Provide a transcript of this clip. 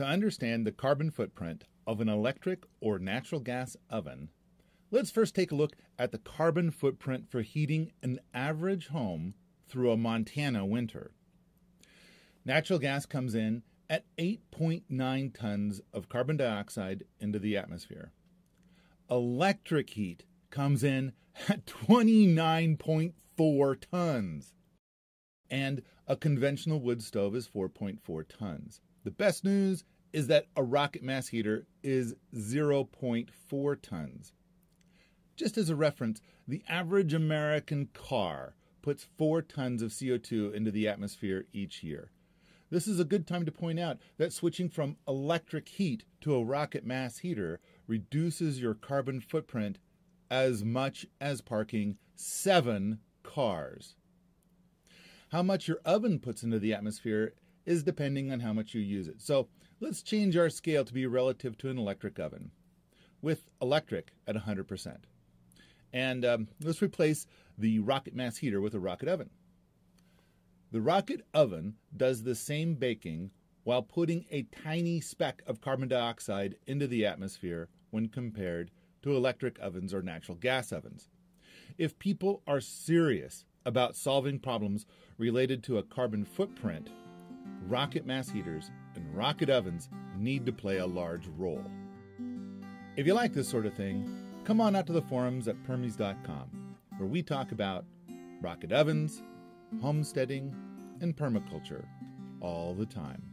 To understand the carbon footprint of an electric or natural gas oven, let's first take a look at the carbon footprint for heating an average home through a Montana winter. Natural gas comes in at 8.9 tons of carbon dioxide into the atmosphere. Electric heat comes in at 29.4 tons. And a conventional wood stove is 4.4 tons. The best news is that a rocket mass heater is 0.4 tons. Just as a reference, the average American car puts 4 tons of CO2 into the atmosphere each year. This is a good time to point out that switching from electric heat to a rocket mass heater reduces your carbon footprint as much as parking 7 cars. How much your oven puts into the atmosphere is depending on how much you use it. So let's change our scale to be relative to an electric oven, with electric at 100%. And let's replace the rocket mass heater with a rocket oven. The rocket oven does the same baking while putting a tiny speck of carbon dioxide into the atmosphere when compared to electric ovens or natural gas ovens. If people are serious about solving problems related to a carbon footprint, rocket mass heaters and rocket ovens need to play a large role. If you like this sort of thing, come on out to the forums at permies.com, where we talk about rocket ovens, homesteading, and permaculture all the time.